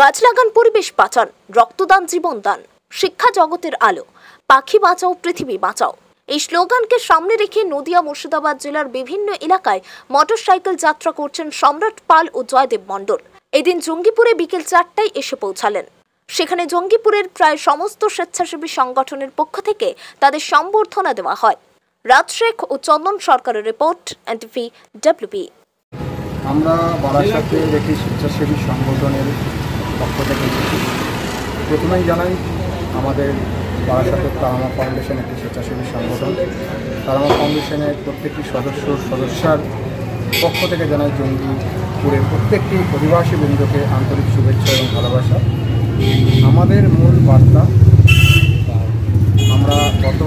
গাছ লাগান পরিবেশ বাঁচান রক্তদান জীবন দান শিক্ষা জগতের আলো পাখি বাঁচাও পৃথিবী বাঁচাও এই স্লোগানকে সামনে রেখে নদিয়া মুর্শিদাবাদ জেলার বিভিন্ন এলাকায় মোটরসাইকেল যাত্রা করছেন সম্রাট পাল ও জয়দেব মণ্ডল। এদিন জঙ্গিপুরে বিকেল ৪টায় এসে পৌঁছালেন। সেখানে জঙ্গিপুরের প্রায় সমস্ত স্বেচ্ছাসেবী সংগঠনের পক্ষ থেকে তাদের সম্বর্ধনা দেওয়া হয়। রাজ শেখ ও চন্দন সরকারের রিপোর্ট NTV WP। আমরা বারাসাতের একটি স্বেচ্ছাসেবী সংগঠনের পক্ষ থেকে এসেছি। প্রথমেই জানাই আমাদের বারাসাতের তারামা ফাউন্ডেশন একটি স্বেচ্ছাসেবী সংগঠন। তারামা ফাউন্ডেশনের প্রত্যেকটি সদস্যার পক্ষ থেকে জানাই জঙ্গিপুরের প্রত্যেকটি অধিবাসী বৃন্দকে আন্তরিক শুভেচ্ছা এবং ভালোবাসা। আমাদের মূল বার্তা, আমরা গত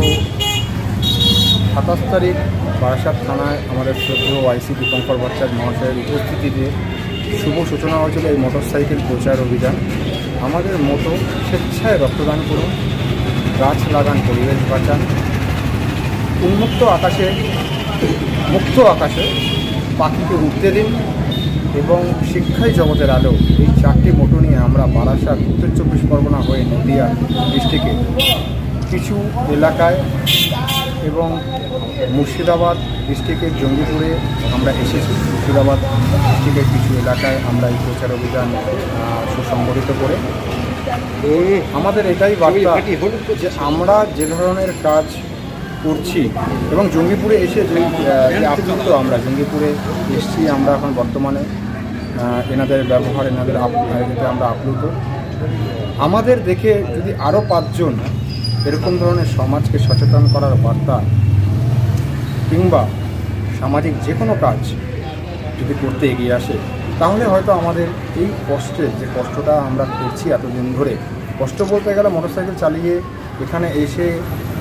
27 তারিখ বারাসাত থানায় আমাদের শ্রদ্ধেয় আইসি দীপঙ্কর ভট্টাচার্য মহাশয়ের উপস্থিতিতে শুভ সূচনা হয়েছিল এই মোটরসাইকেল প্রচার অভিযান। আমাদের মতো স্বেচ্ছায় রক্তদান করুন, গাছ লাগান পরিবেশ বাঁচান, মুক্ত আকাশে পাখিকে উঠতে দিন এবং শিক্ষাই জগতের আলো, এই 4টি মোটো নিয়ে আমরা বারাসাত উত্তর 24 পরগনা হয়ে নদিয়া ডিস্ট্রিক্টে কিছু এলাকায় এবং মুর্শিদাবাদ ডিস্ট্রিক্টের জঙ্গিপুরে আমরা এসেছি। মুর্শিদাবাদ ডিস্ট্রিক্টের কিছু এলাকায় আমরা এই প্রচার অভিযান সুসংগঠিত করে আমাদের এটাই বার্তা যে আমরা যে ধরনের কাজ করছি এবং জঙ্গিপুরে এসে জঙ্গিপুরে এসেছি আমরা এখন বর্তমানে এনাদের ব্যবহার আমরা আপ্লুত। আমাদের দেখে যদি আরও 5 জন এরকম ধরনের সমাজকে সচেতন করার বার্তা কিংবা সামাজিক যে কোনো কাজ যদি করতে এগিয়ে আসে, তাহলে হয়তো আমাদের এই কষ্টের যে কষ্টটা আমরা করছি এতদিন ধরে, কষ্ট বলতে গেলে মোটরসাইকেল চালিয়ে এখানে এসে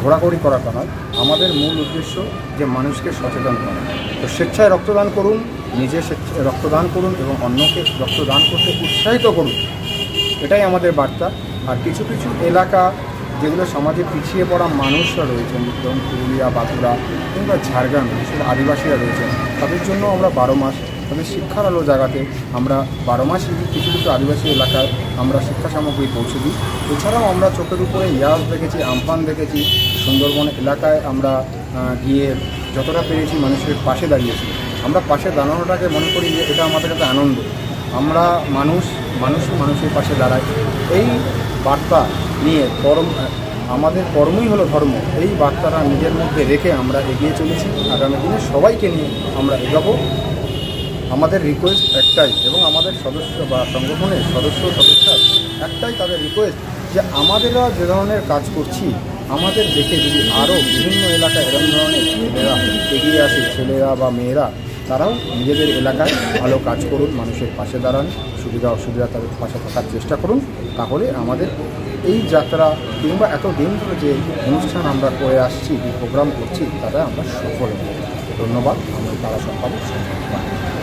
ঘোরাঘুরি করা নয়, আমাদের মূল উদ্দেশ্য যে মানুষকে সচেতন করা। তো স্বেচ্ছায় রক্তদান করুন, নিজে রক্তদান করুন এবং অন্যকে রক্তদান করতে উৎসাহিত করুন, এটাই আমাদের বার্তা। আর কিছু কিছু এলাকা যেগুলো সমাজে পিছিয়ে পড়া মানুষরা রয়েছেন, যেমন পুরুলিয়া, বাঁকুড়া কিংবা ঝাড়গ্রাম, বিশেষ আদিবাসীরা রয়েছেন, তাদের জন্য আমরা 12 মাস তাদের শিক্ষার আলো জায়গাতে আমরা 12 মাসই কিছু কিছু আদিবাসী এলাকায় আমরা শিক্ষা সামগ্রী পৌঁছে দিই। এছাড়াও আমরা চোখের উপরে ইয়াস দেখেছি, আমফান দেখেছি, সুন্দরবন এলাকায় আমরা গিয়ে যতটা পেরেছি মানুষের পাশে দাঁড়িয়েছি। আমরা পাশে দাঁড়ানোটাকে মনে করি যে এটা আমাদের একটা আনন্দ, আমরা মানুষের পাশে দাঁড়াই। এই বার্তা নিয়ে আমাদের কর্মই হলো ধর্ম, এই বার্তাটা নিজের মধ্যে রেখে আমরা এগিয়ে চলেছি। আগামী দিনে সবাইকে নিয়ে আমরা এগোবো। আমাদের রিকোয়েস্ট একটাই এবং আমাদের সদস্য বা সংগঠনের সদস্যরা একটাই, তাদের রিকোয়েস্ট যে আমাদেরা যে ধরনের কাজ করছি আমাদের দেখে যদি আরও বিভিন্ন এলাকায় এরকম ধরনের ছেলেরা এগিয়ে আসে, ছেলেরা বা মেয়েরা, তারাও নিজেদের এলাকায় ভালো কাজ করুন, মানুষের পাশে দাঁড়ান, সুবিধা অসুবিধা তাদের পাশে থাকার চেষ্টা করুন। তাহলে আমাদের এই যাত্রা কিংবা এতদিন ধরে যে অনুষ্ঠান আমরা করে আসছি, যে প্রোগ্রাম করছি, তারা আমরা সফল হব। ধন্যবাদ। আমরা তারা সম্পাদক।